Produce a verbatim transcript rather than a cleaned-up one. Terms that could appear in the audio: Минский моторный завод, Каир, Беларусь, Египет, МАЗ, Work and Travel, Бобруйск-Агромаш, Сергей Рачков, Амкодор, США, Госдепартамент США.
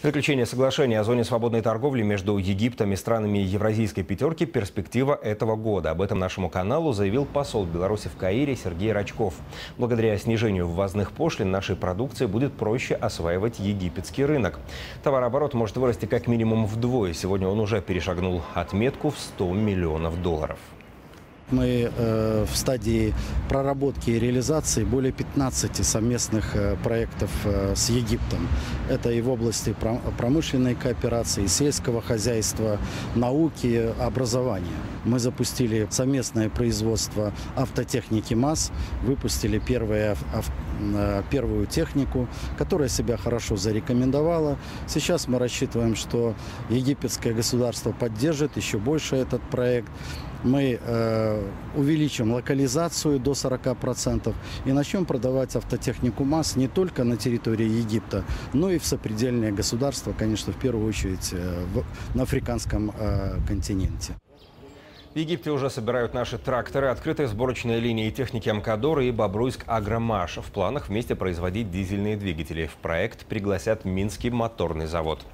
Заключение соглашения о зоне свободной торговли между Египтом и странами Евразийской пятерки – перспектива этого года. Об этом нашему каналу заявил посол Беларуси в Каире Сергей Рачков. Благодаря снижению ввозных пошлин нашей продукции будет проще осваивать египетский рынок. Товарооборот может вырасти как минимум вдвое. Сегодня он уже перешагнул отметку в сто миллионов долларов. Мы в стадии проработки и реализации более пятнадцати совместных проектов с Египтом. Это и в области промышленной кооперации, сельского хозяйства, науки, образования. Мы запустили совместное производство автотехники МАЗ, выпустили первые, первую технику, которая себя хорошо зарекомендовала. Сейчас мы рассчитываем, что египетское государство поддержит еще больше этот проект. Мы э, увеличим локализацию до сорока процентов и начнем продавать автотехнику МАЗ не только на территории Египта, но и в сопредельные государства, конечно, в первую очередь э, в, на африканском э, континенте. В Египте уже собирают наши тракторы, открытые сборочные линии техники Амкодор и Бобруйск-Агромаш. В планах вместе производить дизельные двигатели. В проект пригласят Минский моторный завод.